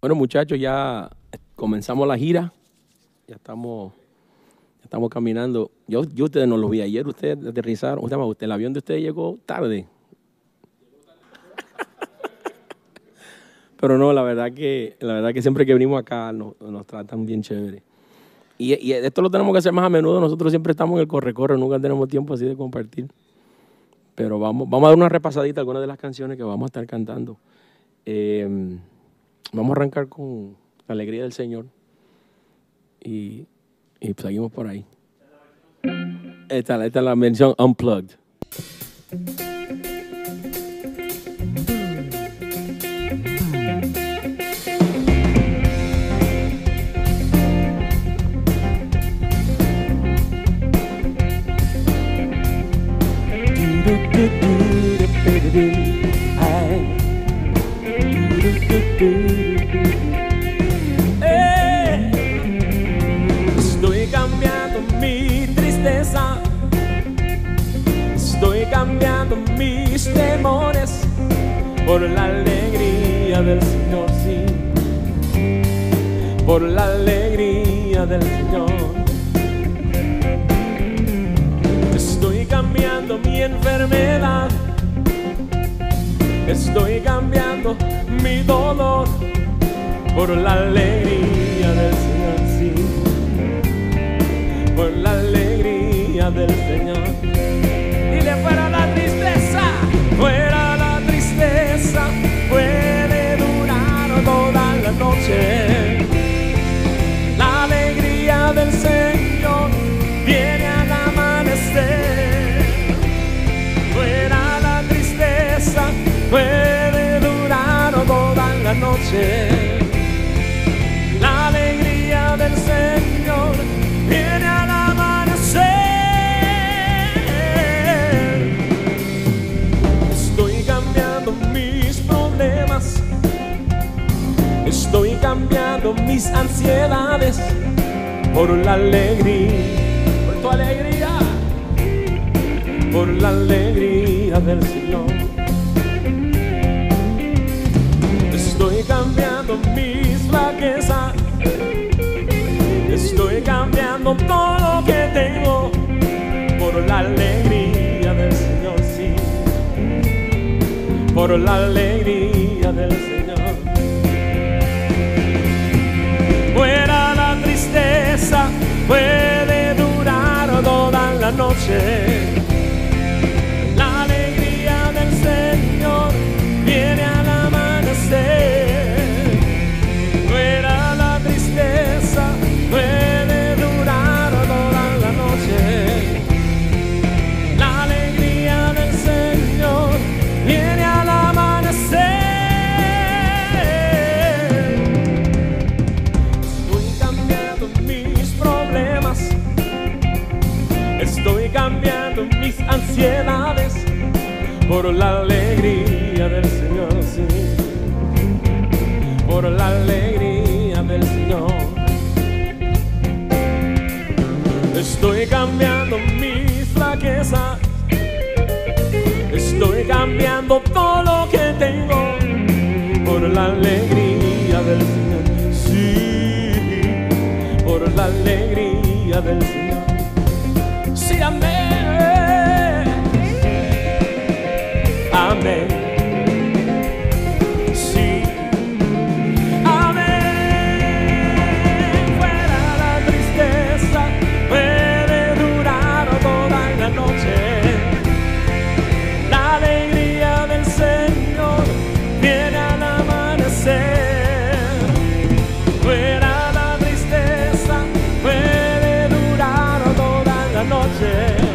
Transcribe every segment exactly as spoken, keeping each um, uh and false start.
Bueno, muchachos, ya comenzamos la gira, ya estamos, ya estamos caminando. Yo, yo ustedes no los vi ayer, ustedes aterrizaron, usted, usted, el avión de ustedes llegó tarde. Pero no, la verdad que, la verdad que siempre que venimos acá nos, nos tratan bien chévere. Y, y esto lo tenemos que hacer más a menudo, nosotros siempre estamos en el corre-corre, nunca tenemos tiempo así de compartir. Pero vamos, vamos a dar una repasadita a algunas de las canciones que vamos a estar cantando. Eh, Vamos a arrancar con la alegría del Señor y, y seguimos por ahí. Esta, esta es la mención Unplugged. Estoy cambiando mi tristeza, estoy cambiando mis temores por la alegría del Señor, sí, por la alegría del Señor. Estoy cambiando mi enfermedad, estoy cambiando mi dolor por la alegría del Señor, sí, por la alegría del Señor. Dile fuera la tristeza, fuera la tristeza, puede durar toda la noche. La alegría del Señor viene al amanecer. Fuera la tristeza, puede durar toda la noche. La alegría del Señor viene al amanecer. Estoy cambiando mis problemas, estoy cambiando mis ansiedades por la alegría, por tu alegría, por la alegría del Señor. Estoy cambiando mis flaquezas, estoy cambiando todo lo que tengo por la alegría del Señor, sí, por la alegría del Señor. Fuera la tristeza, puede durar toda la noche. La alegría del Señor viene al amanecer. Mis ansiedades por la alegría del Señor, sí, por la alegría del Señor. Estoy cambiando mis flaquezas, estoy cambiando todo lo que tengo por la alegría del Señor, sí, por la alegría del Señor. Sí, amén. Amén. Sí. Amén. Fuera la tristeza, puede durar toda la noche. La alegría del Señor viene al amanecer. Fuera la tristeza, puede durar toda la noche.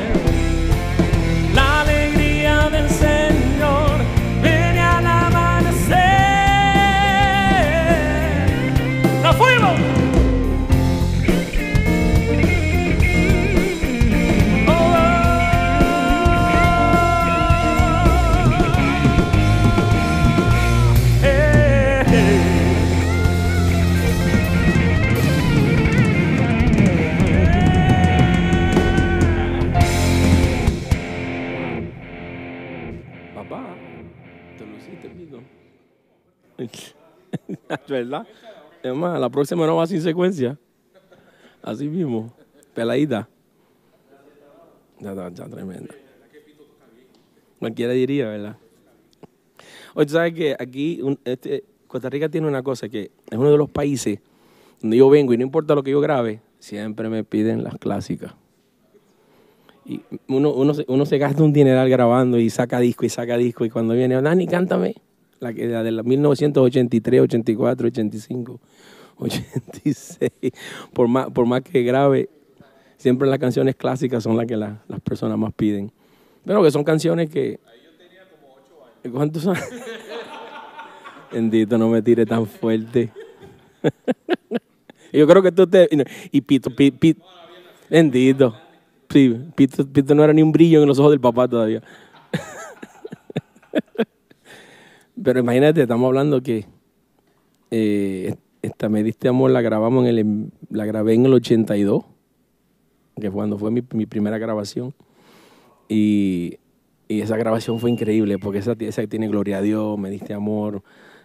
así termino. ¿Verdad? Es más, la próxima no va sin secuencia. Así mismo, peladita. Ya, ya, ya, tremenda. Cualquiera diría, ¿verdad? Oye, tú sabes que aquí, un, este, Costa Rica tiene una cosa que es uno de los países donde yo vengo y no importa lo que yo grabe, siempre me piden las clásicas. Y uno, uno, se, uno se gasta un dineral grabando y saca disco y saca disco y cuando viene, Dani, cántame. La, que, la de la mil novecientos ochenta y tres, ochenta y cuatro, ochenta y cinco, ochenta y seis. Por más, por más que grabe, siempre las canciones clásicas son las que la, las personas más piden. Pero que son canciones que... Ahí yo tenía como ocho años. ¿Cuántos años? Bendito, no me tire tan fuerte. Yo creo que tú te... Y Pito, Pito, Pito. Bendito. Sí, Pito, Pito no era ni un brillo en los ojos del papá todavía. Pero imagínate, estamos hablando que eh, esta Me Diste Amor la grabamos en el, la grabé en el ochenta y dos, que fue cuando fue mi, mi primera grabación. Y, y esa grabación fue increíble, porque esa, esa tiene Gloria a Dios, Me Diste Amor,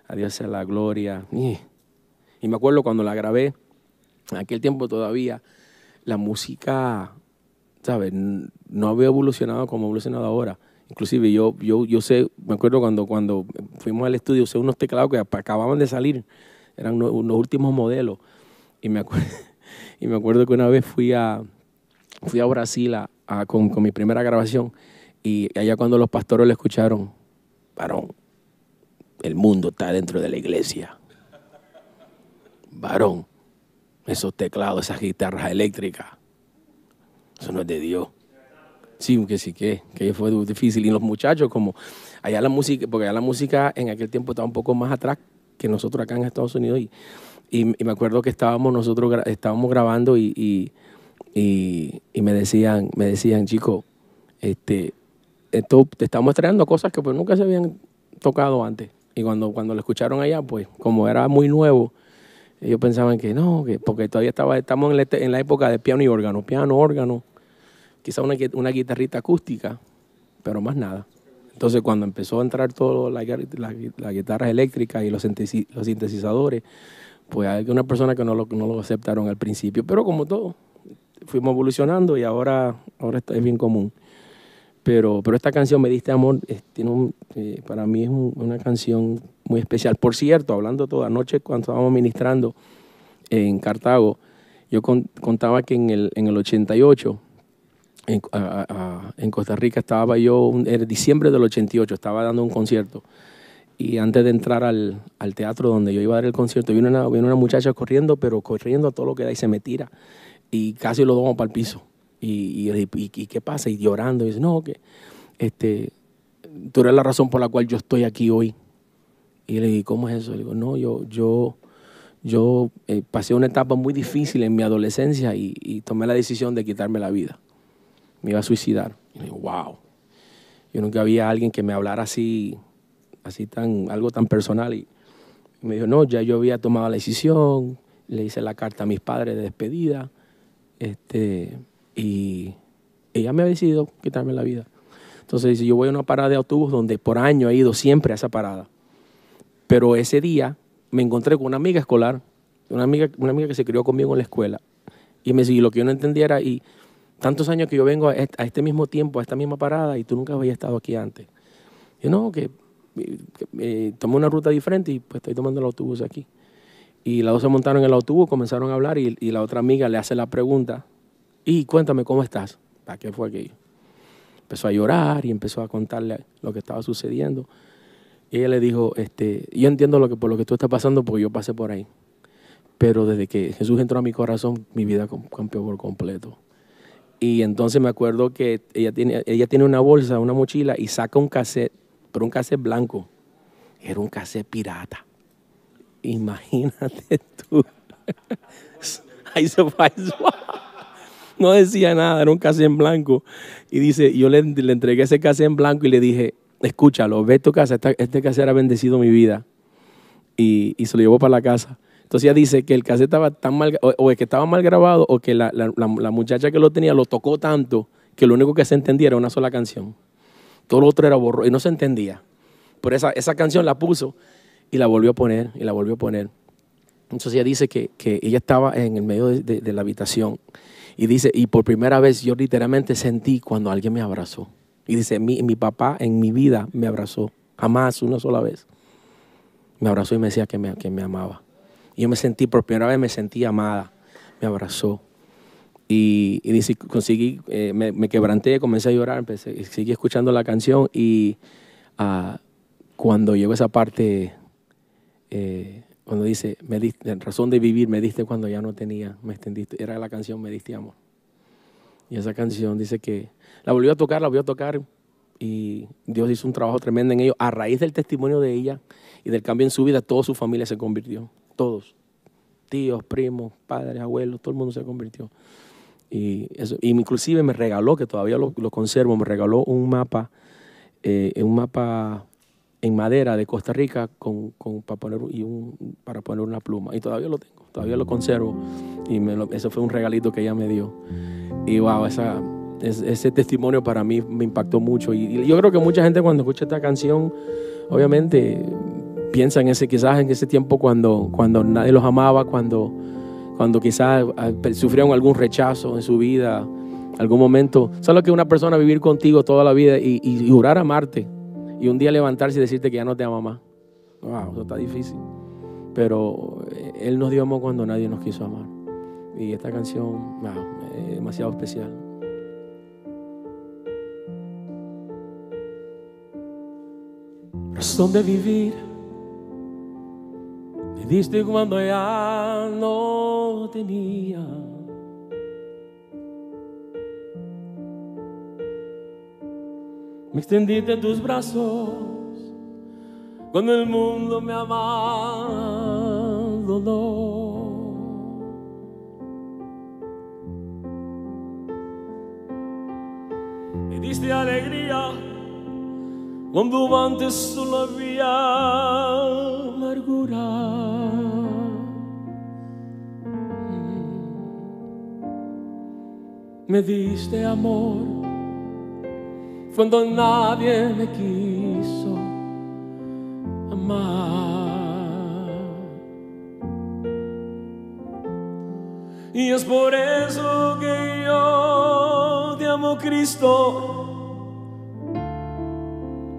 a Dios sea la gloria. Y me acuerdo cuando la grabé, en aquel tiempo todavía, la música... ¿Sabes? No había evolucionado como ha evolucionado ahora. Inclusive yo, yo, yo sé, me acuerdo cuando, cuando fuimos al estudio, usé unos teclados que acababan de salir, eran unos, unos últimos modelos. Y me, acuerdo, y me acuerdo que una vez fui a, fui a Brasil a, a, con, con mi primera grabación y allá cuando los pastores lo escucharon, varón, el mundo está dentro de la iglesia. Varón, esos teclados, esas guitarras eléctricas. Eso no es de Dios. Sí, que sí, que, que fue difícil. Y los muchachos, como allá la música, porque allá la música en aquel tiempo estaba un poco más atrás que nosotros acá en Estados Unidos. Y, y, y me acuerdo que estábamos nosotros estábamos grabando y, y, y, y me decían, me decían, chicos, este, esto, te estamos estrenando cosas que pues nunca se habían tocado antes. Y cuando, cuando lo escucharon allá, pues como era muy nuevo, ellos pensaban que no, que porque todavía estaba, estamos en la, en la época de piano y órgano, piano, órgano. Quizá una, una guitarrita acústica, pero más nada. Entonces cuando empezó a entrar todas las la, la guitarras eléctricas y los sintetizadores, pues hay una persona que no lo, no lo aceptaron al principio, pero como todo, fuimos evolucionando y ahora, ahora es bien común. Pero, pero esta canción, Me Diste Amor, es, tiene un, eh, para mí es un, una canción muy especial. Por cierto, hablando toda noche cuando estábamos ministrando en Cartago, yo con, contaba que en el, en el ochenta y ocho, En, a, a, en Costa Rica estaba yo, en diciembre del ochenta y ocho, estaba dando un concierto y antes de entrar al, al teatro donde yo iba a dar el concierto, vino una, vino una muchacha corriendo, pero corriendo a todo lo que da y se me tira y casi lo damos para el piso y, y, y, y ¿qué pasa? Y llorando y dice, no, que este, tú eres la razón por la cual yo estoy aquí hoy. Y le digo, ¿cómo es eso? Le digo, no, yo, yo, yo eh, pasé una etapa muy difícil en mi adolescencia y, y tomé la decisión de quitarme la vida. Me iba a suicidar. Y digo, wow. Yo nunca había alguien que me hablara así, así tan, algo tan personal. Y me dijo, no, ya yo había tomado la decisión, le hice la carta a mis padres de despedida, este, y ella me había decidido quitarme la vida. Entonces dice, yo voy a una parada de autobús donde por año he ido siempre a esa parada. Pero ese día me encontré con una amiga escolar, una amiga, una amiga que se crió conmigo en la escuela. Y me dice, lo que yo no entendía era... Y, tantos años que yo vengo a este mismo tiempo, a esta misma parada, y tú nunca habías estado aquí antes. Yo no, que, que eh, tomé una ruta diferente y pues estoy tomando el autobús aquí. Y las dos se montaron en el autobús, comenzaron a hablar y, y la otra amiga le hace la pregunta, y cuéntame, ¿cómo estás? ¿Para qué fue aquello? Empezó a llorar y empezó a contarle lo que estaba sucediendo. Y ella le dijo, este, yo entiendo lo que, por lo que tú estás pasando porque yo pasé por ahí. Pero desde que Jesús entró a mi corazón, mi vida cambió por completo. Y entonces me acuerdo que ella tiene, ella tiene una bolsa, una mochila y saca un cassette, pero un cassette blanco. Era un cassette pirata. Imagínate tú. No decía nada, era un cassette en blanco. Y dice, yo le, le entregué ese cassette en blanco y le dije, escúchalo, ve tu casa, esta, este cassette ha bendecido mi vida. Y, y se lo llevó para la casa. Entonces ella dice que el cassette estaba tan mal, o, o que estaba mal grabado, o que la, la, la, la muchacha que lo tenía lo tocó tanto que lo único que se entendía era una sola canción. Todo lo otro era borroso y no se entendía. Pero esa, esa canción la puso y la volvió a poner, y la volvió a poner. Entonces ella dice que, que ella estaba en el medio de, de, de la habitación y dice, y por primera vez yo literalmente sentí cuando alguien me abrazó. Y dice, mi, mi papá en mi vida me abrazó, jamás, una sola vez. Me abrazó y me decía que me, que me amaba. Y yo me sentí, por primera vez me sentí amada, me abrazó. Y, y dice, conseguí, eh, me, me quebranté, comencé a llorar, empecé, seguí escuchando la canción y uh, cuando llegó esa parte, eh, cuando dice, me diste, razón de vivir, me diste cuando ya no tenía, me extendiste, era la canción, me diste amor. Y esa canción dice que la volvió a tocar, la volvió a tocar y Dios hizo un trabajo tremendo en ellos. A raíz del testimonio de ella y del cambio en su vida, toda su familia se convirtió, todos, tíos, primos, padres, abuelos, todo el mundo se convirtió. Y eso, inclusive me regaló, que todavía lo, lo conservo, me regaló un mapa, eh, un mapa en madera de Costa Rica con, con, para, poner, y un, para poner una pluma. Y todavía lo tengo, todavía lo conservo. Y me lo, eso fue un regalito que ella me dio. Y wow, esa, es, ese testimonio para mí me impactó mucho. Y, y yo creo que mucha gente cuando escucha esta canción, obviamente piensa en ese, quizás en ese tiempo cuando, cuando nadie los amaba, cuando... cuando quizás sufrieron algún rechazo en su vida, algún momento. Solo que una persona vivir contigo toda la vida y, y jurar amarte y un día levantarse y decirte que ya no te ama más. Wow, eso está difícil. Pero Él nos dio amor cuando nadie nos quiso amar. Y esta canción, wow, es demasiado especial. Razón de vivir. Me diste cuando ya no tenía. Me extendiste tus brazos cuando el mundo me abandonó. Me diste alegría cuando antes solo había amargura. Me diste amor cuando nadie me quiso amar. Y es por eso que yo te amo, Cristo.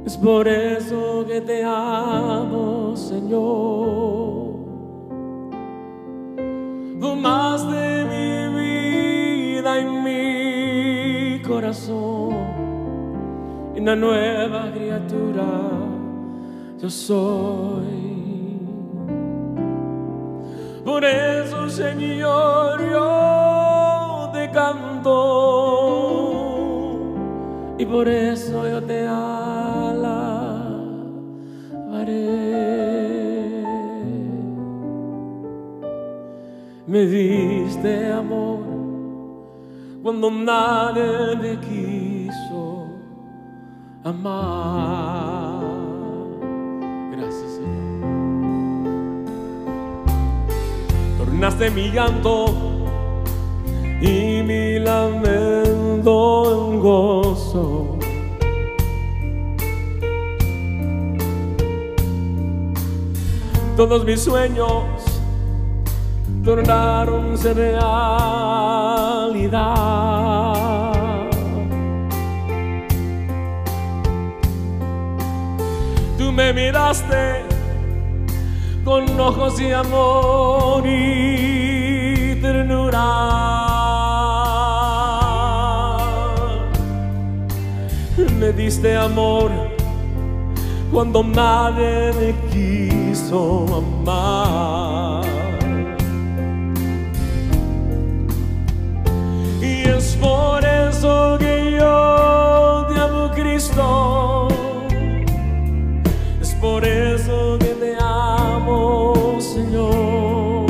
Es por eso que te amo, Señor. Tú más de mi vida y mi corazón, una nueva criatura yo soy. Por eso, Señor, yo te canto y por eso yo te alabaré. Me diste amor cuando nadie me quiso amar. Gracias, Señor. Tornaste mi llanto y mi lamento en gozo. Todos mis sueños tornáronse realidad. Tú me miraste con ojos de amor y ternura. Me diste amor cuando nadie me quiso amar. Es por eso que yo te amo, Cristo. Es por eso que te amo, Señor.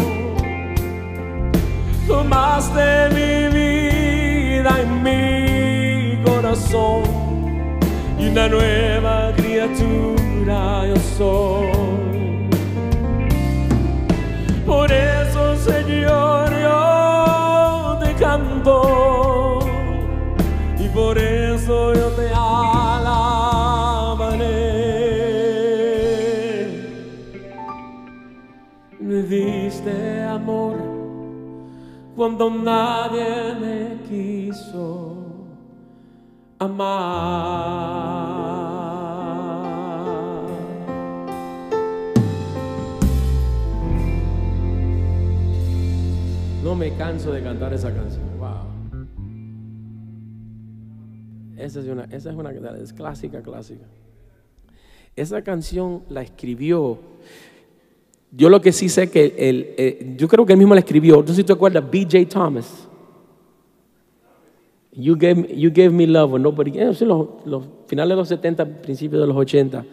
Tomaste mi vida y mi corazón, y una nueva criatura yo soy. Por eso, Señor, yo te canto y por eso yo te alabaré. cuando nadie me quiso amar. No me canso de cantar esa canción. Esa es una, esa es una es clásica, clásica. Esa canción la escribió, yo lo que sí sé que, el, el, yo creo que él mismo la escribió, no sé si te acuerdas, B J. Thomas. You gave me, you gave me love, nobody, eh, sí, los, los finales de los setenta, principios de los ochenta.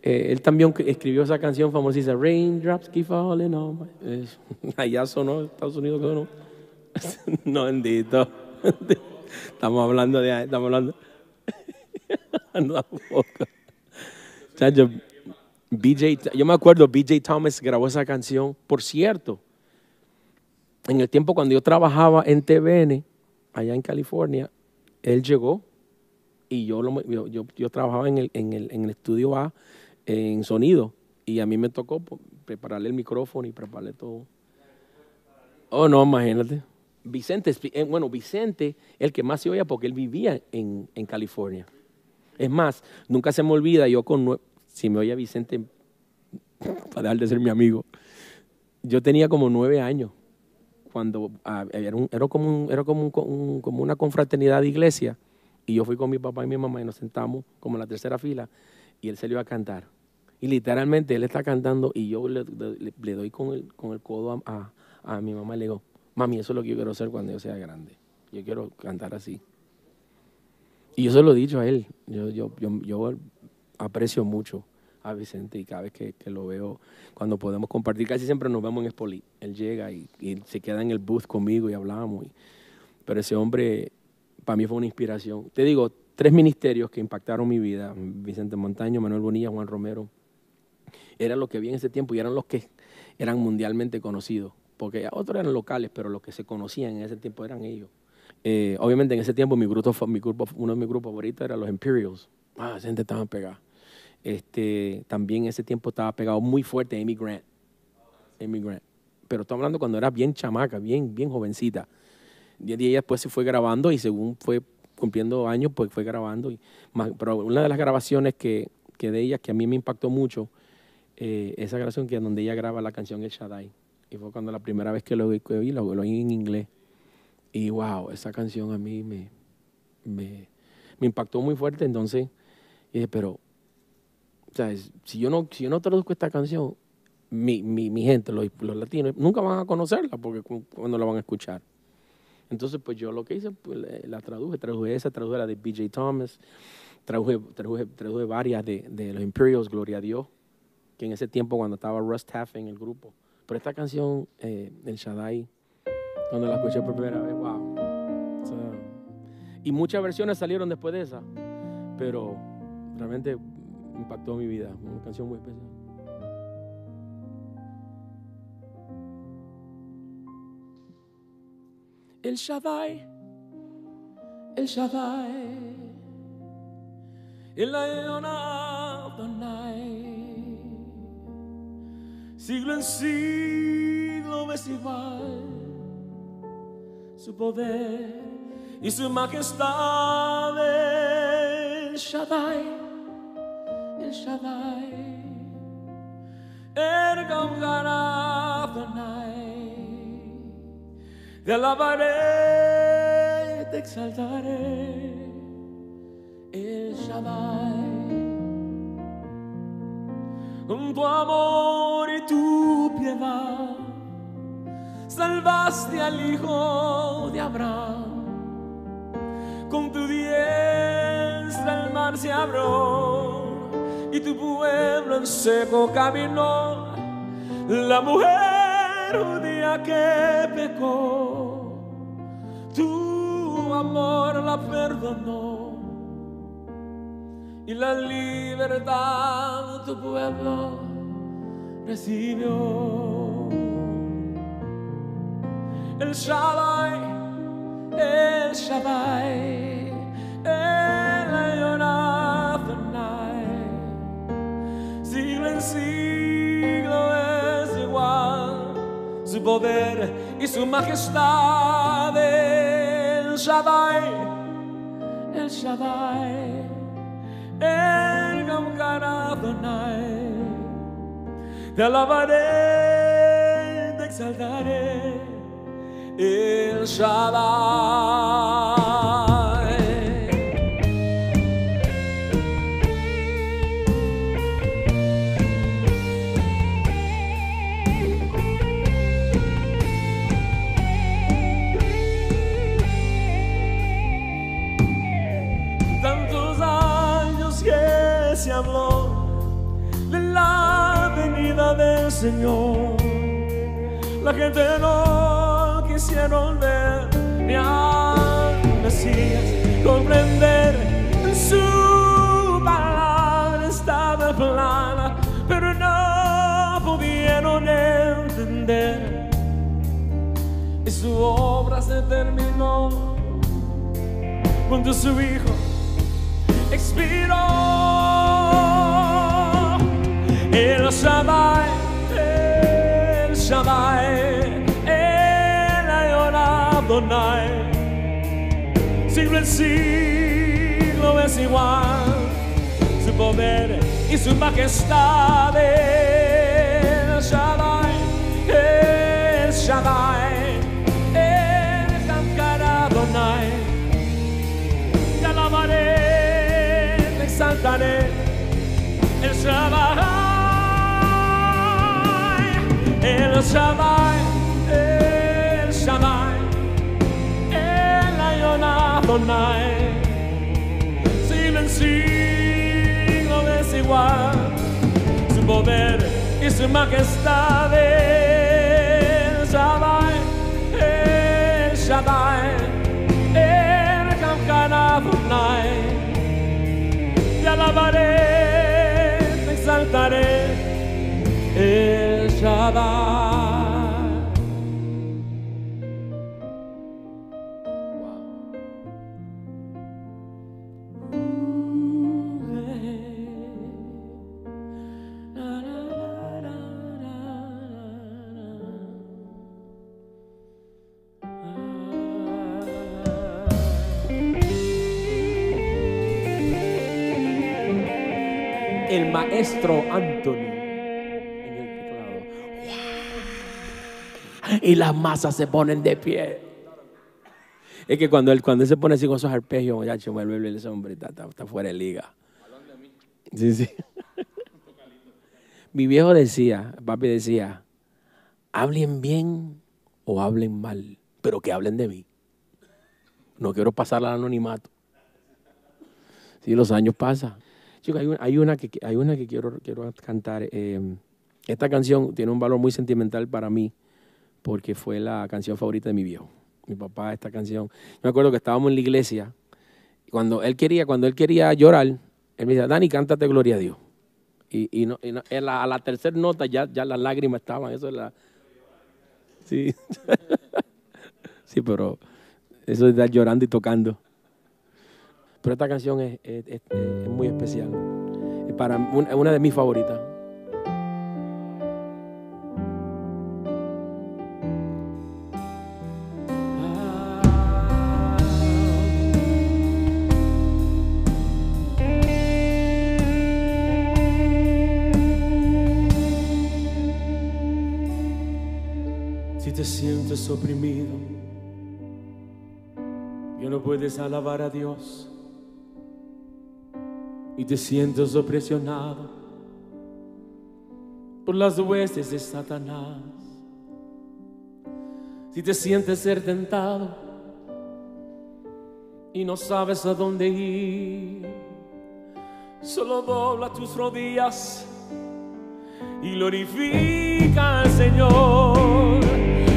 Eh, él también escribió esa canción famosísima, Raindrops keep falling on my... Eh, allá sonó, Estados Unidos sonó. No, bendito. Estamos hablando de... Estamos hablando... No, tampoco. Chacho, B J, yo me acuerdo, B J. Thomas grabó esa canción. Por cierto, en el tiempo cuando yo trabajaba en T V N, allá en California, él llegó y yo, lo, yo, yo, yo trabajaba en el, en, el, en el estudio A, en sonido, y a mí me tocó prepararle el micrófono y prepararle todo. Oh, no, imagínate. Vicente, bueno, Vicente, el que más se oía porque él vivía en, en California. Es más, nunca se me olvida, yo con, si me oía Vicente, para dejar de ser mi amigo, yo tenía como nueve años, cuando ah, era, un, era, como, un, era como, un, un, como una confraternidad de iglesia, y yo fui con mi papá y mi mamá y nos sentamos como en la tercera fila, y él salió a cantar. Y literalmente él está cantando y yo le, le, le doy con el, con el codo a, a, a mi mamá y le digo, mami, eso es lo que yo quiero hacer cuando yo sea grande. Yo quiero cantar así. Y yo se lo he dicho a él. Yo, yo, yo, yo aprecio mucho a Vicente y cada vez que, que lo veo, cuando podemos compartir, casi siempre nos vemos en Espolí. Él llega y, y se queda en el booth conmigo y hablamos. Y, pero ese hombre, para mí fue una inspiración. Te digo, tres ministerios que impactaron mi vida. Vicente Montaño, Manuel Bonilla, Juan Romero. Era lo que vi en ese tiempo y eran los que eran mundialmente conocidos. Porque otros eran locales, pero los que se conocían en ese tiempo eran ellos. Eh, obviamente en ese tiempo mi grupo, mi grupo, uno de mis grupos favoritos era los Imperials. Ah, esa gente estaba pegada. Este, también en ese tiempo estaba pegado muy fuerte Amy Grant. Amy Grant. Pero estoy hablando cuando era bien chamaca, bien, bien jovencita. Y ella después se fue grabando y según fue cumpliendo años, pues fue grabando. Y más, pero una de las grabaciones que, que de ella, que a mí me impactó mucho, eh, esa grabación que es donde ella graba la canción El Shaddai. Y fue cuando la primera vez que lo vi, que vi lo oí en inglés. Y wow, esa canción a mí me, me, me impactó muy fuerte. Entonces, dije, pero, ¿sabes? Si yo no, si yo no traduzco esta canción, mi, mi, mi gente, los, los latinos, nunca van a conocerla porque cuando la van a escuchar. Entonces, pues yo lo que hice, pues, la traduje. Traduje esa, traduje la de B J. Thomas, traduje, traduje, traduje varias de, de los Imperials, Gloria a Dios, que en ese tiempo cuando estaba Russ Taff en el grupo. Pero esta canción, eh, El Shaddai, cuando la escuché por primera vez, wow. O sea, y muchas versiones salieron después de esa, pero realmente impactó mi vida. Una canción muy especial. El Shaddai, El Shaddai, El Lion of the Night. Siglo en siglo es igual, su poder y su majestad. El Shaddai, El Shaddai, El Gamgar Adonai. Te alabaré, te exaltaré, El Shaddai. Con tu amor y tu piedad salvaste al hijo de Abraham. Con tu diestra el mar se abrió y tu pueblo en seco caminó. La mujer judía que pecó, tu amor la perdonó. Y la libertad tu pueblo recibió. El Shaddai, El Shaddai, El Lion of the Night. Siglo en siglo es igual, su poder y Su majestad El Shaddai, El Shaddai, El Gamgaradonai. Te alabaré, te exaltaré, El Shaddai. Del Señor, la gente no quisieron ver ni al Mesías, comprender su palabra estaba plana, pero no pudieron entender y su obra se terminó cuando su hijo expiró. El Shaddai, El Shaddai, El Adonai, siglo en siglo es igual, su poder y su majestad. El Shaddai, El Shaddai, El Adonai, te alabaré, te exaltaré, El Shaddai. El Shaddai, El Shaddai, El Adonai, siglo en siglo es igual, su poder y su majestad. El Shaddai, El Shaddai, El Adonai, te alabaré, te exaltaré, El Shaddai. El maestro Anthony. Y las masas se ponen de pie. Es que cuando él, cuando él se pone así con esos arpegios, muchachos, vuelve el hombre, está, está, está fuera de liga. Sí, sí. Mi viejo decía, papi decía, hablen bien o hablen mal, pero que hablen de mí. No quiero pasar al anonimato. Sí, los años pasan. Chicos, hay, un, hay, una que, hay una que quiero, quiero cantar. Eh, esta canción tiene un valor muy sentimental para mí, porque fue la canción favorita de mi viejo. Mi papá, esta canción. Yo me acuerdo que estábamos en la iglesia, y cuando él quería, cuando él quería llorar, él me decía, Dani, cántate Gloria a Dios. Y, y, no, y no, en la, a la tercera nota ya, ya las lágrimas estaban. Eso es la... Sí. Sí, pero eso es estar llorando y tocando. Pero esta canción es, es, es, es muy especial. Es para, una de mis favoritas. Te sientes oprimido, ya no puedes alabar a Dios, y te sientes opresionado por las huestes de Satanás. Si te sientes ser tentado y no sabes a dónde ir, solo dobla tus rodillas y glorifica al Señor.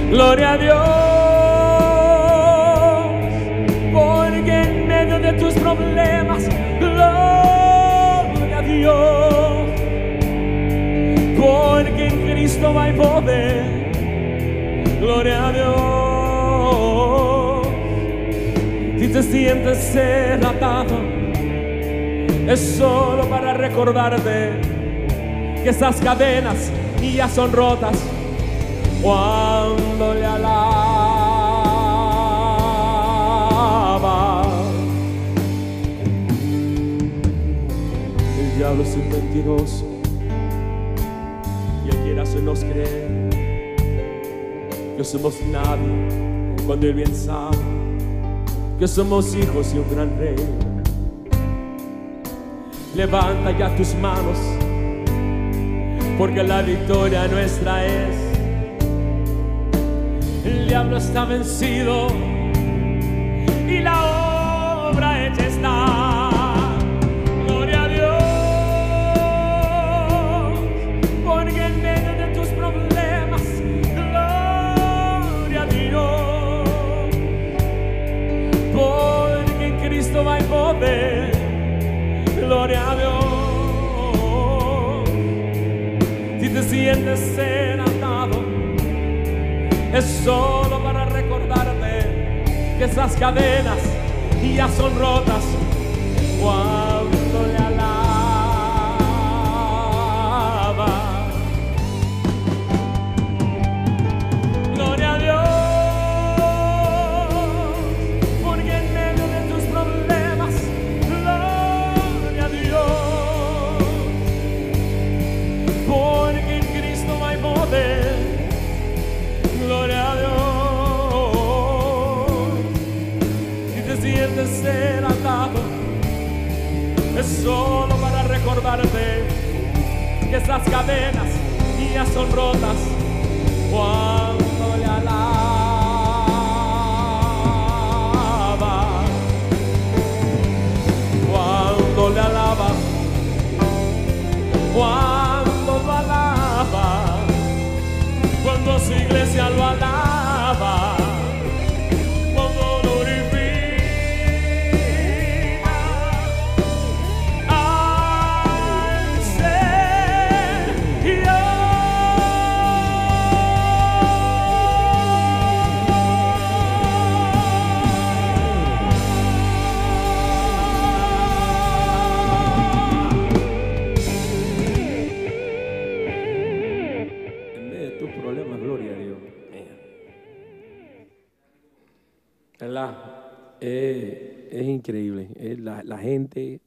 Gloria a Dios, porque en medio de tus problemas, gloria a Dios, porque en Cristo hay poder, gloria a Dios. Si te sientes ser atado, es solo para recordarte que esas cadenas ya son rotas cuando le alabas. diablo es un mentiroso y él quiere hacernos creer que somos nadie, cuando él bien sabe que somos hijos de un gran rey. Levanta ya tus manos, porque la victoria nuestra es. El diablo está vencido y la obra hecha está. Gloria a Dios, porque en medio de tus problemas, gloria a Dios, porque en Cristo hay poder. Gloria a Dios. Si te sientes ser atado, es solo para recordarte que esas cadenas ya son rotas cuando le alabas. Gloria a Dios, porque en medio de tus problemas, gloria a Dios, porque en Cristo hay poder. Gloria a Dios. Si te sientes ser atado, es solo para recordarte que esas cadenas ya son rotas cuando le alabas, cuando le alabas, cuando lo alabas, cuando su iglesia lo alaba. Eh, es increíble, eh, la, la gente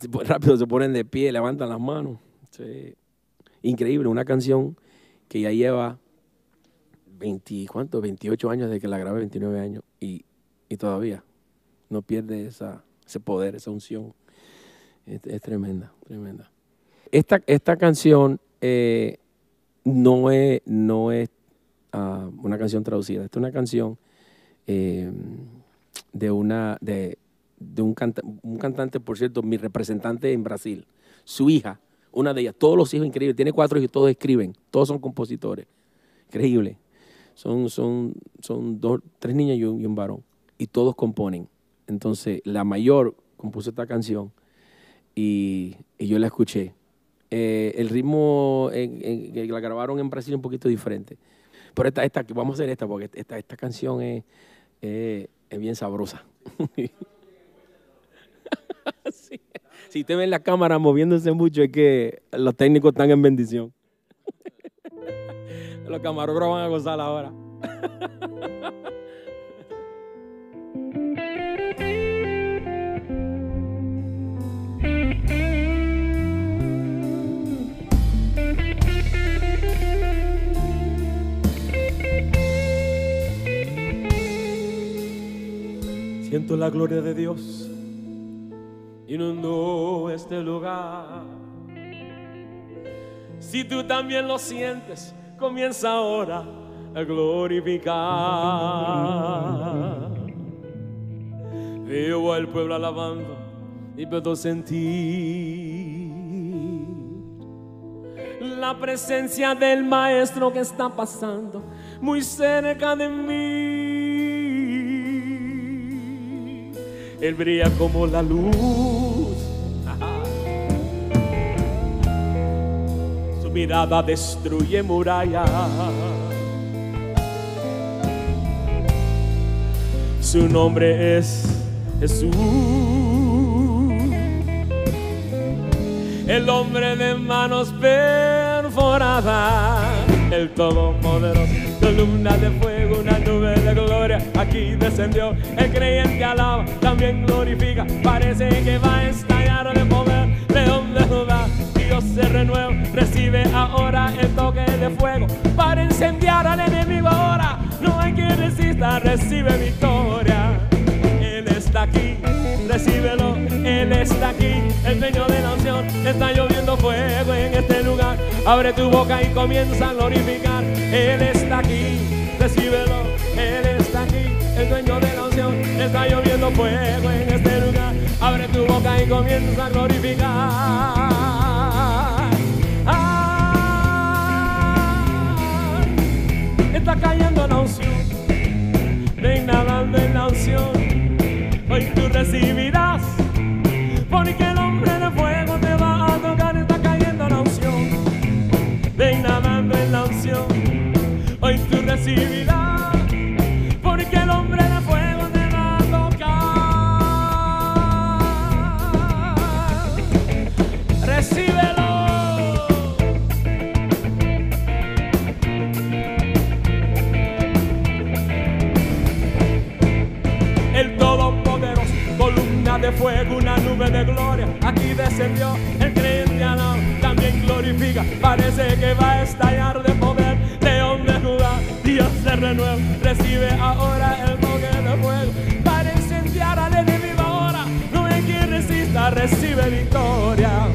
se, rápido se ponen de pie, levantan las manos, sí. Increíble, una canción que ya lleva veinte, ¿cuánto? veintiocho años desde que la grabé, veintinueve años, y, y todavía no pierde esa, ese poder, esa unción, es, es tremenda, tremenda. Esta, esta canción eh, no es, no es uh, una canción traducida, esta es una canción Eh, de, una, de, de un, canta, un cantante, por cierto, mi representante en Brasil, su hija, una de ellas, todos los hijos increíbles, tiene cuatro hijos, todos escriben, todos son compositores, increíble, son, son, son dos, tres niñas y un, y un varón, y todos componen. Entonces la mayor compuso esta canción y, y yo la escuché. Eh, el ritmo en que la grabaron en Brasil es un poquito diferente, pero esta, esta, vamos a hacer esta porque esta, esta canción es... Eh, es bien sabrosa. Sí. Si te ven la cámara moviéndose mucho, es que los técnicos están en bendición. Los camarógrafos van a gozar ahora. Siento la gloria de Dios inundó este lugar. Si tú también lo sientes, comienza ahora a glorificar. Veo al pueblo alabando y puedo sentir la presencia del Maestro que está pasando muy cerca de mí. Él brilla como la luz, ajá. Su mirada destruye murallas, su nombre es Jesús, el hombre de manos perforadas, el todopoderoso. Columna de fuego, una nube de gloria, aquí descendió. El creyente alaba, también glorifica. Parece que va a estallar de poder. de fuego para incendiar al enemigo ahora. No hay quien resista, recibe victoria. Él está aquí, recíbelo. Él está aquí, el dueño de la unción. Está lloviendo fuego en este lugar. Abre tu boca y comienza a glorificar. Él está aquí, recíbelo. Él está aquí, el dueño de la unción. Está lloviendo fuego en este lugar. Abre tu boca y comienza a glorificar. Está cayendo la unción, ven nadando en la unción, hoy tú recibirás, porque el hombre de fuego te va a tocar. Está cayendo la unción, ven nadando en la unción, hoy tú recibirás, porque el hombre de fuego te va a tocar. Recíbelo. De fuego, una nube de gloria, aquí descendió el creyente alao, también glorifica, parece que va a estallar de poder, león de Judá, Dios se renueva, recibe ahora el poder de fuego, para incendiar al enemigo ahora, no hay quien resista, recibe victoria,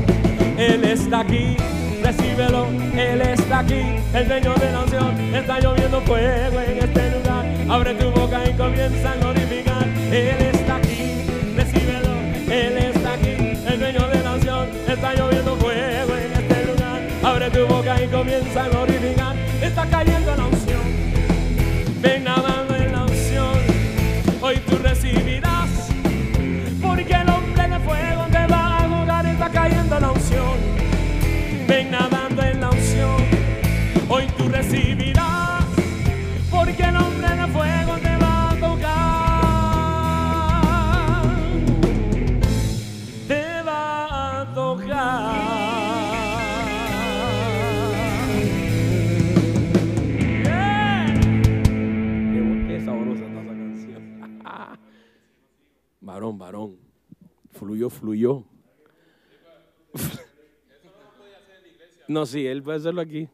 Él está aquí, recíbelo, Él está aquí, el dueño de la unción, está lloviendo fuego en este lugar, abre tu boca y comienza a glorificar, Él está aquí. Él está aquí, el dueño de la unción, está lloviendo fuego en este lugar. Abre tu boca y comienza a glorificar. Está cayendo la unción, ven nadando en la unción, hoy tú recibirás, porque el hombre de fuego te va a jugar. Está cayendo la unción, ven nadando en la unción, hoy tú recibirás, porque el hombre de fuego te va a tocar. Varón, varón, fluyó, fluyó. Eso no podía hacer en la iglesia. No, sí, él puede hacerlo aquí.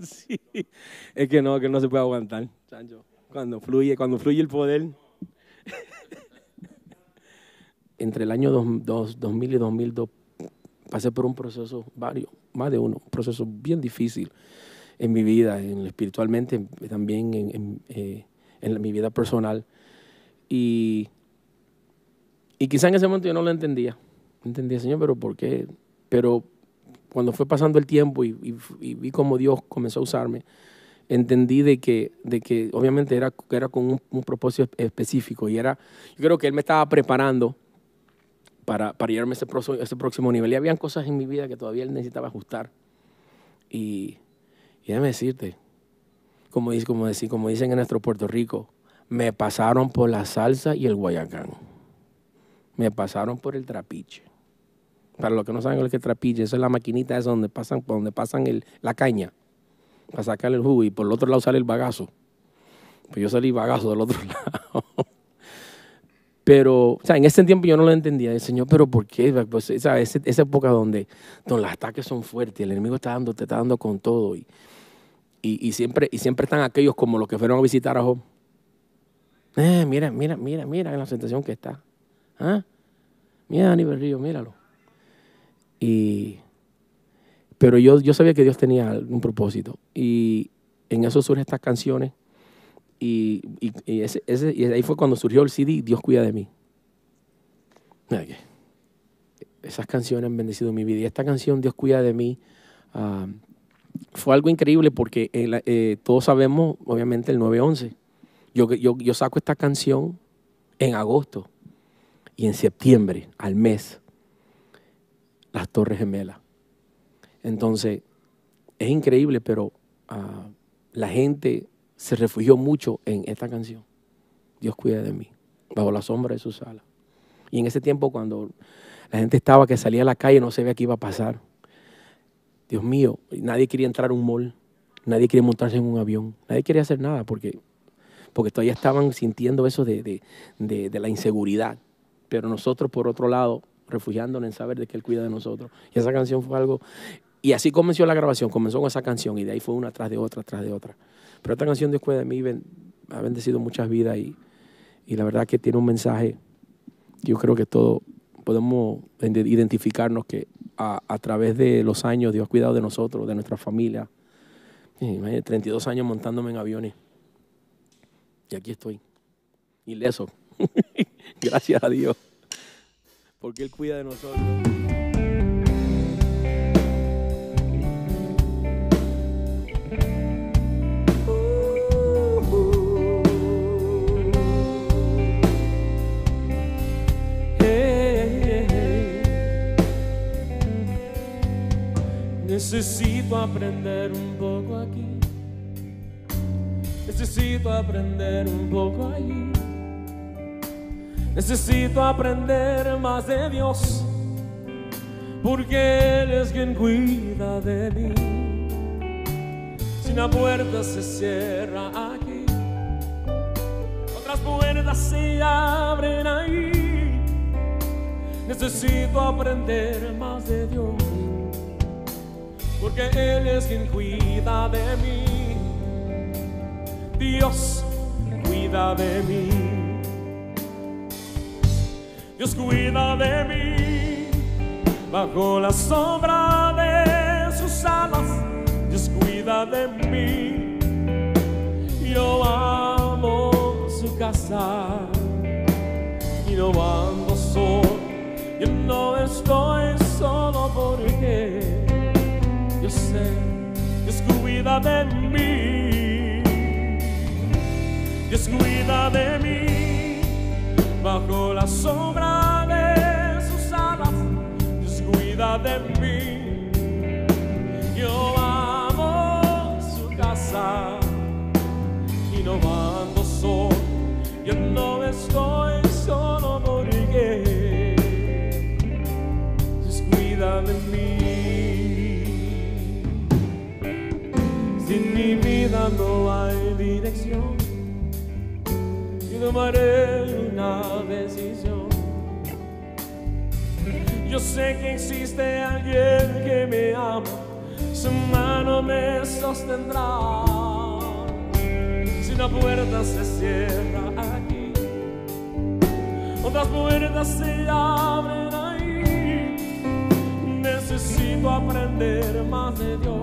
Sí, es que no, que no se puede aguantar, Sancho. Cuando fluye, cuando fluye el poder. Entre el año dos mil y dos mil dos pasé por un proceso, varios, más de uno, un proceso bien difícil. En mi vida, en, espiritualmente, también en, en, eh, en la, mi vida personal. Y, y quizá en ese momento yo no lo entendía. Entendía, Señor, pero ¿por qué? Pero cuando fue pasando el tiempo y, y, y vi cómo Dios comenzó a usarme, entendí de que, de que obviamente era, era con un, un propósito específico. Y era, yo creo que Él me estaba preparando para, para llevarme a ese, pro, ese próximo nivel. Y habían cosas en mi vida que todavía Él necesitaba ajustar. Y... Y déjame decirte, como, dice, como, dice, como dicen en nuestro Puerto Rico, me pasaron por la salsa y el guayacán. Me pasaron por el trapiche. Para los que no saben lo que es trapiche, esa es la maquinita esa donde pasan, donde pasan el, la caña para sacarle el jugo y por el otro lado sale el bagazo. Pues yo salí bagazo del otro lado. Pero, o sea, en ese tiempo yo no lo entendía. El Señor, pero ¿por qué? Pues, ¿sabes? Esa, esa época donde, donde los ataques son fuertes, el enemigo está dando, te está dando con todo. Y, y, y, siempre, y siempre están aquellos como los que fueron a visitar a Job. Eh, mira, mira, mira, mira en la situación que está. ¿Ah? Mira a Danny Berrios, míralo. Y, pero yo, yo sabía que Dios tenía un propósito. Y en eso surgen estas canciones. Y, y, y, ese, ese, y ahí fue cuando surgió el C D, Dios cuida de mí. Okay. Esas canciones han bendecido mi vida. Y esta canción, Dios cuida de mí, uh, fue algo increíble porque eh, eh, todos sabemos, obviamente, el nueve once. Yo, yo, yo saco esta canción en agosto y en septiembre, al mes, las Torres Gemelas. Entonces, es increíble, pero uh, la gente... se refugió mucho en esta canción, Dios cuida de mí, bajo la sombra de sus alas. Y en ese tiempo cuando la gente estaba, que salía a la calle, no se veía qué iba a pasar. Dios mío, nadie quería entrar a un mall, nadie quería montarse en un avión, nadie quería hacer nada porque, porque todavía estaban sintiendo eso de, de, de, de la inseguridad. Pero nosotros, por otro lado, refugiándonos en saber de que Él cuida de nosotros. Y esa canción fue algo... Y así comenzó la grabación, comenzó con esa canción y de ahí fue una tras de otra, tras de otra. Pero esta canción después de mí ben, ha bendecido muchas vidas y, y la verdad que tiene un mensaje que yo creo que todos podemos identificarnos que a, a través de los años Dios ha cuidado de nosotros, de nuestra familia. Imagínate, treinta y dos años montándome en aviones y aquí estoy, ileso. Gracias a Dios, porque Él cuida de nosotros. Necesito aprender un poco aquí, necesito aprender un poco allí, necesito aprender más de Dios, porque Él es quien cuida de mí. Si una puerta se cierra aquí, otras puertas se abren ahí. Necesito aprender más de Dios, porque Él es quien cuida de mí. Dios cuida de mí. Dios cuida de mí. Bajo la sombra de sus alas, Dios cuida de mí. Yo amo su casa y no ando solo. Yo no estoy solo porque yo sé, Dios cuida de mí. Dios cuida de mí. Bajo la sombra de sus alas, Dios cuida de mí. Yo amo su casa y no ando solo. Yo no estoy solo porque Dios cuida de mí. En mi vida no hay dirección, yo tomaré una decisión. Yo sé que existe alguien que me ama, su mano me sostendrá. Si una puerta se cierra aquí, otras puertas se abren ahí. Necesito aprender más de Dios,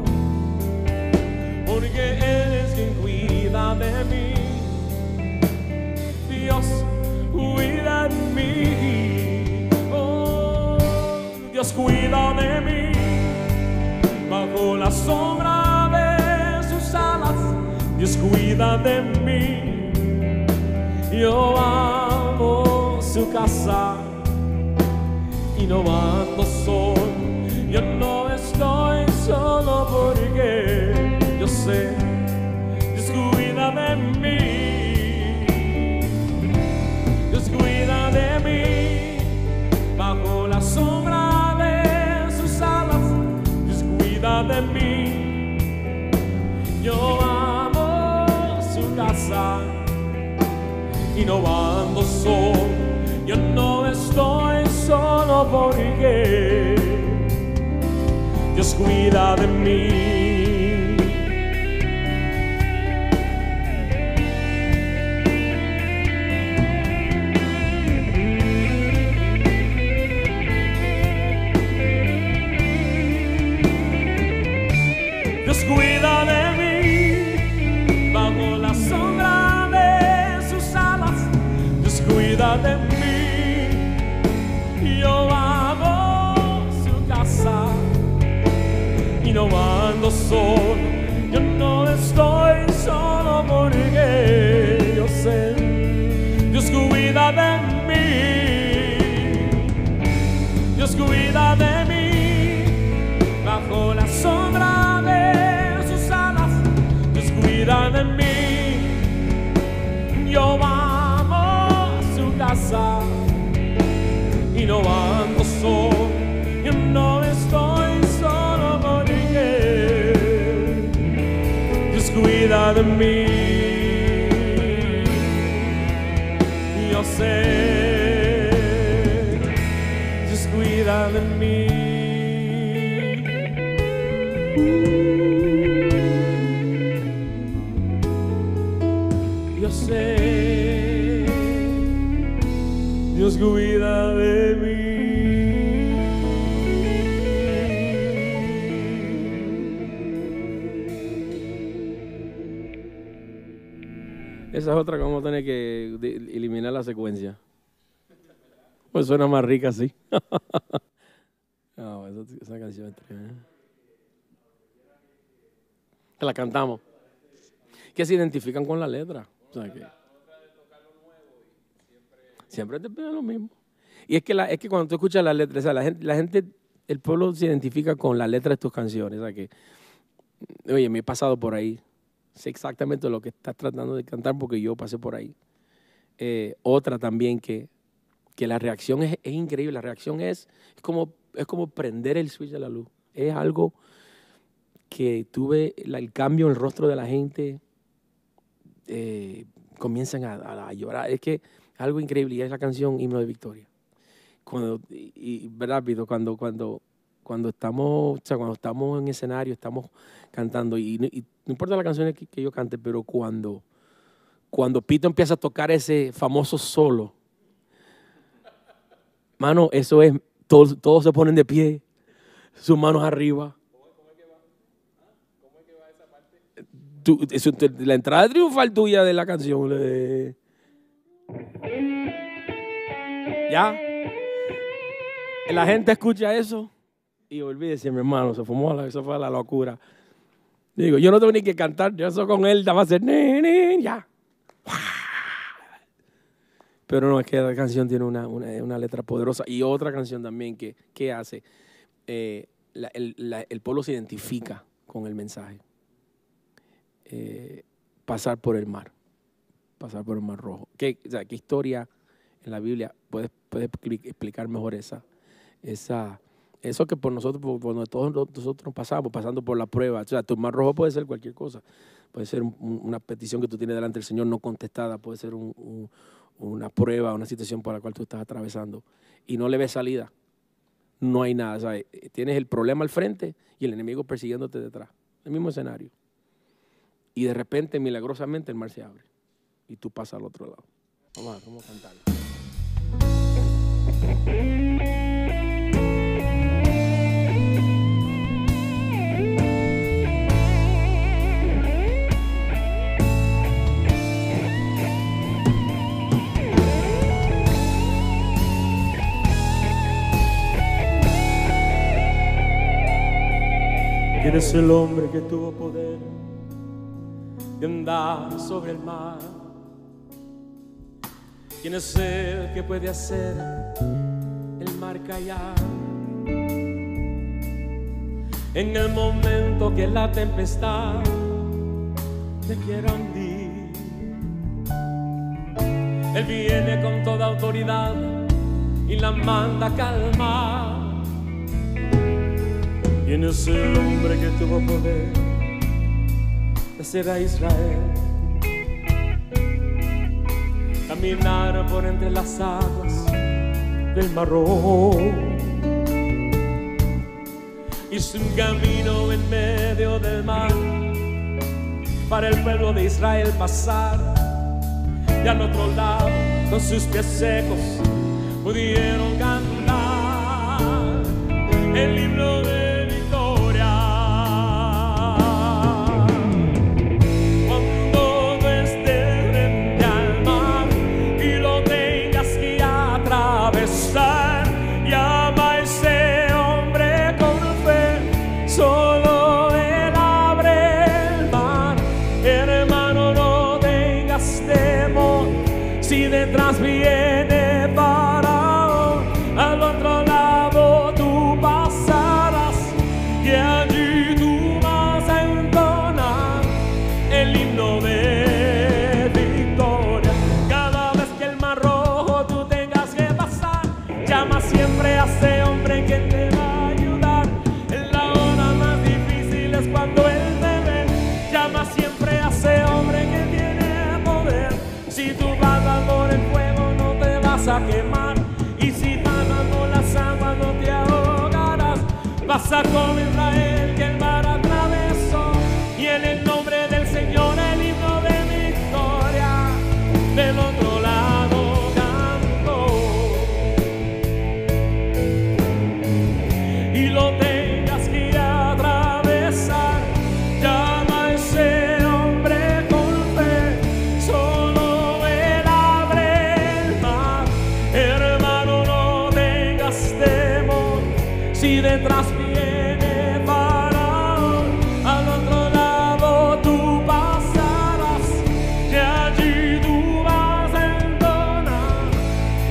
porque Él es quien cuida de mí. Dios cuida de mí. Oh, Dios cuida de mí. Bajo la sombra de sus alas, Dios cuida de mí. Yo amo su casa y no ando solo. Yo no estoy solo porque yo sé, Dios cuida de mí. Dios cuida de mí. Bajo la sombra de sus alas, Dios cuida de mí. Yo amo su casa y no ando solo. Yo no estoy solo porque Dios cuida de mí. Cuida de mí, bajo la sombra de sus alas, Dios cuida de mí. Yo amo su casa y no ando solo. Yo no estoy solo porque yo sé, Dios cuida de mí. Dios cuida de mí. Bajo la sombra de mí, yo amo su casa y no ando solo. Yo no estoy solo porque Dios cuida de mí. Yo sé, Dios cuida vida de mí. Yo sé, Dios cuida de mí. Esa es otra que vamos a tener que eliminar la secuencia. Pues suena más rica así. No, esa, esa canción es tremenda. Te la cantamos. Que se identifican con la letra. O sea, que siempre te piden lo mismo. Y es que, la, es que cuando tú escuchas la letra, o sea, la gente, la gente, el pueblo se identifica con la letra de tus canciones. O sea, que, oye, me he pasado por ahí. Sé exactamente lo que estás tratando de cantar porque yo pasé por ahí. Eh, otra también que, que la reacción es, es increíble. La reacción es, es, como, es como prender el switch de la luz. Es algo que tuve la, el cambio en el rostro de la gente. Eh, comienzan a, a, a llorar. Es que es algo increíble. Y es la canción Himno de Victoria. Cuando, y, y rápido, cuando, cuando, cuando, estamos, o sea, cuando estamos en escenario, estamos cantando y, y no importa la canción que, que yo cante, pero cuando, cuando Pito empieza a tocar ese famoso solo, mano, eso es, todos, todos se ponen de pie, sus manos arriba. ¿Cómo, cómo es que va? ¿Ah? ¿Cómo es que va esa parte? Tú, eso, la entrada triunfal tuya de la canción. Le... ¿Ya? La gente escucha eso y olvídese, mi hermano, se fumó, la, eso fue la locura. Digo, yo no tengo ni que cantar, yo eso con él, va a ser, ya. Pero no, es que la canción tiene una, una, una letra poderosa. Y otra canción también que, que hace, eh, la, el, la, el pueblo se identifica con el mensaje. Eh, pasar por el mar, pasar por el mar rojo. ¿Qué, o sea, qué historia en la Biblia puedes, puedes explicar mejor esa... esa Eso que por nosotros, por, por todos nosotros pasamos, pasando por la prueba. O sea, tu mar rojo puede ser cualquier cosa. Puede ser un, una petición que tú tienes delante del Señor no contestada. Puede ser un, un, una prueba, una situación por la cual tú estás atravesando. Y no le ves salida. No hay nada. O sea, tienes el problema al frente y el enemigo persiguiéndote detrás. El mismo escenario. Y de repente, milagrosamente, el mar se abre. Y tú pasas al otro lado. Vamos a ver, vamos a cantarlo. Eres el hombre que tuvo poder de andar sobre el mar. ¿Quién es el que puede hacer el mar callar? En el momento que la tempestad te quiera hundir, Él viene con toda autoridad y la manda a calmar. ¿Quién es el hombre que tuvo poder de hacer a Israel caminar por entre las aguas del mar Rojo? Hizo un camino en medio del mar para el pueblo de Israel pasar, y al otro lado con sus pies secos pudieron cantar el himno de quemar, y si van dando las aguas no te ahogarás. Pasa con Israel que el mar atravesó, y en el nombre del Señor el libro de mi historia del otro lado canto. Y lo tengas que atravesar, llama a ese hombre con fe, solo él abre el mar. Hermano, no tengas temor, si detrás viene Faraón, al otro lado tú pasarás, y allí tú vas a entonar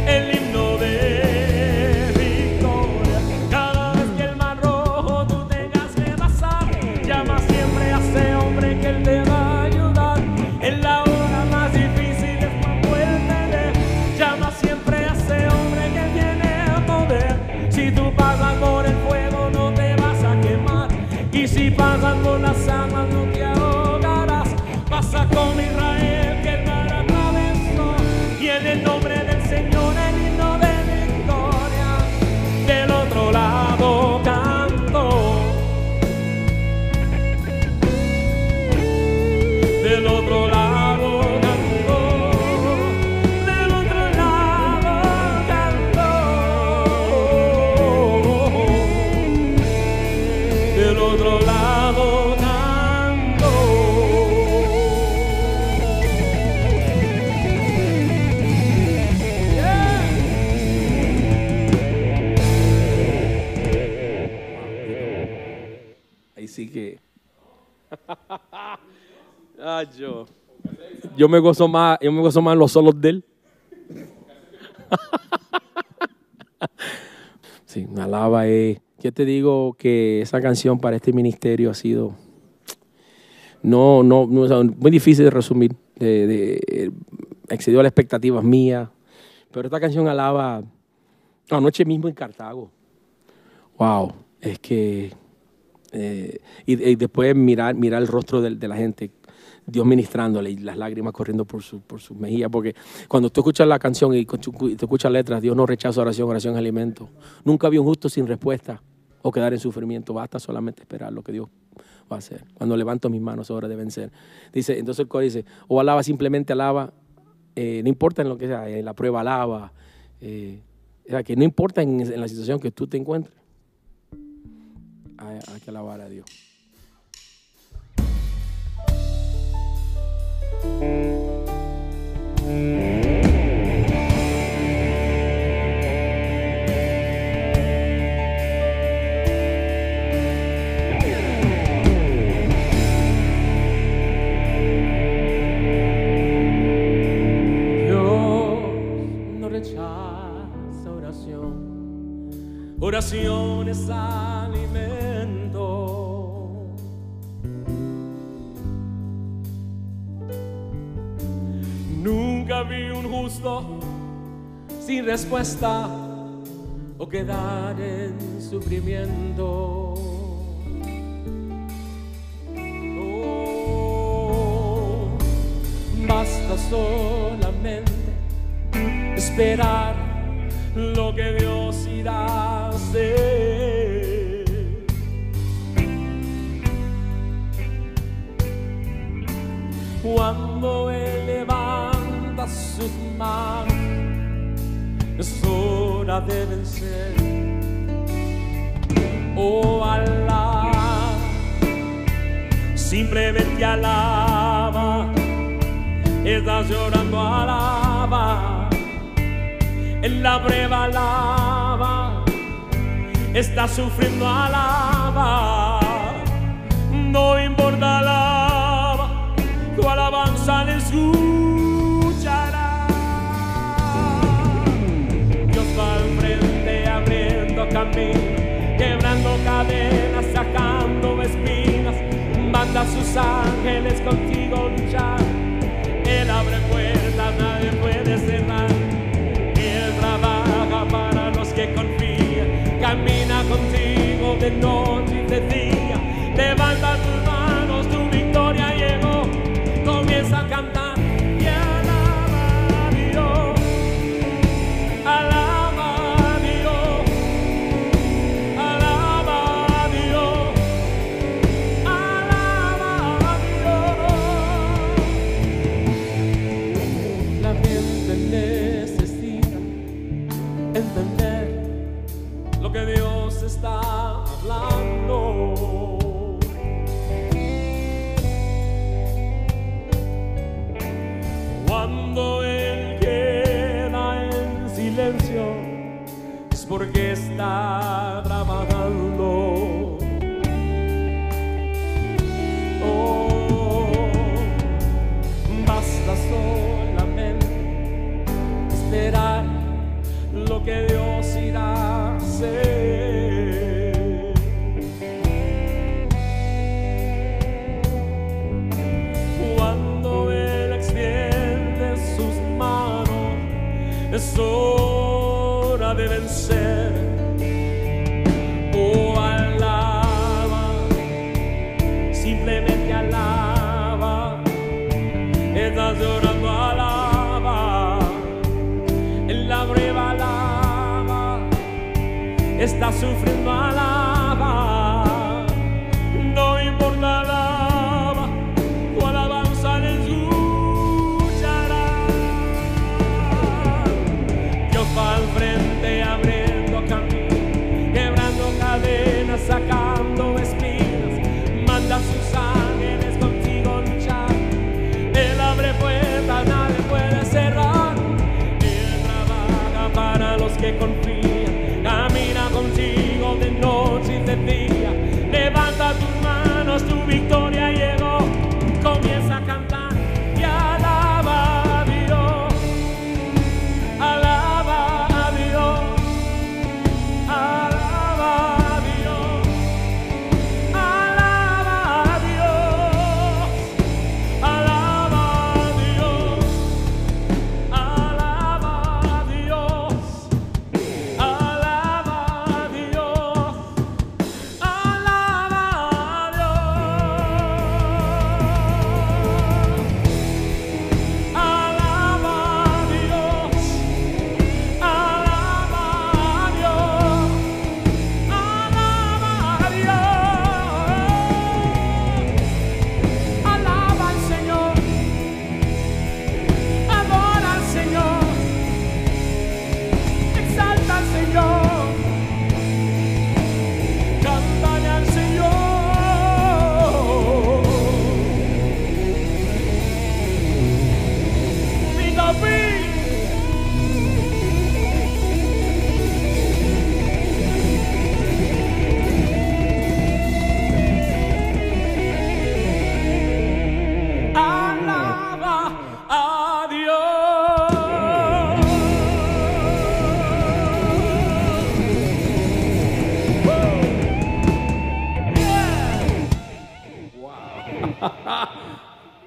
el himno de victoria. Cada vez que el mar rojo tú tengas que pasar, llama siempre a ese hombre que él te va a ayudar. En la hora más difícil es cuando él te dé, llama siempre a ese hombre que tiene poder. Si tú pasas por el si pasas por las aguas no te ahogarás. Pasa con Israel que el mar atravesó, y en el nombre del Señor el himno de victoria del otro lado canto. Del otro lado que ah, yo. yo me gozo más yo me gozo más en los solos de él. Sí, me alaba. eh. Yo te digo que esa canción para este ministerio ha sido no no, no o sea, muy difícil de resumir, de, de, excedió las expectativas mías, pero esta canción alaba anoche mismo en Cartago. Wow, es que Eh, y, y después mirar, mirar el rostro de, de la gente, Dios ministrándole y las lágrimas corriendo por, su, por sus mejillas, porque cuando tú escuchas la canción y tú escuchas letras, Dios no rechaza oración, oración es alimento. Nunca había un justo sin respuesta o quedar en sufrimiento, basta solamente esperar lo que Dios va a hacer. Cuando levanto mis manos, hora de vencer. Dice, entonces el coro dice, o alaba, simplemente alaba, eh, no importa en lo que sea, en la prueba alaba, eh, o sea, que no importa en, en la situación que tú te encuentres. Hay, hay que alabar a Dios. Dios no rechaza oración, oración es alimento. Nunca vi un justo sin respuesta o quedar en sufrimiento. Oh, basta solamente esperar lo que Dios irá a hacer. Cuando Él eleva sus manos, es hora de vencer. Oh, alaba, simplemente alaba. Estás llorando, alaba. En la prueba, alaba. Estás sufriendo, alaba. No importa, alaba. Tu alabanza le sube. Quebrando cadenas, sacando espinas, manda a sus ángeles contigo luchar. Él abre puertas, nadie puede cerrar. Él trabaja para los que confían. Camina contigo de noche y de día. Levanta tus manos, tu victoria llegó. Comienza a cantar. Alaba a Dios, entender lo que Dios está hablando. Cuando Él queda en silencio es porque está trabajando. Oh, basta solamente esperar lo que Dios irá a hacer. Cuando Él extiende es hora de vencer. Oh, alaba, simplemente alaba. Estás llorando, alaba. En la breva, alaba. Estás sufriendo, alaba. No importa, alaba. Tu alabanza es un al frente, abriendo camino, quebrando cadenas, sacando espinas, manda sus ángeles contigo luchar. Él abre puertas, nadie puede cerrar. Él trabaja para los que confían, camina contigo de noche y de día. Levanta tus manos, tu victoria llegó. Comienza a cantar y alabar.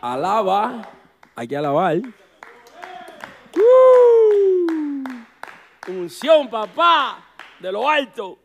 Alaba, hay que alabar. Uh, unción, papá, de lo alto.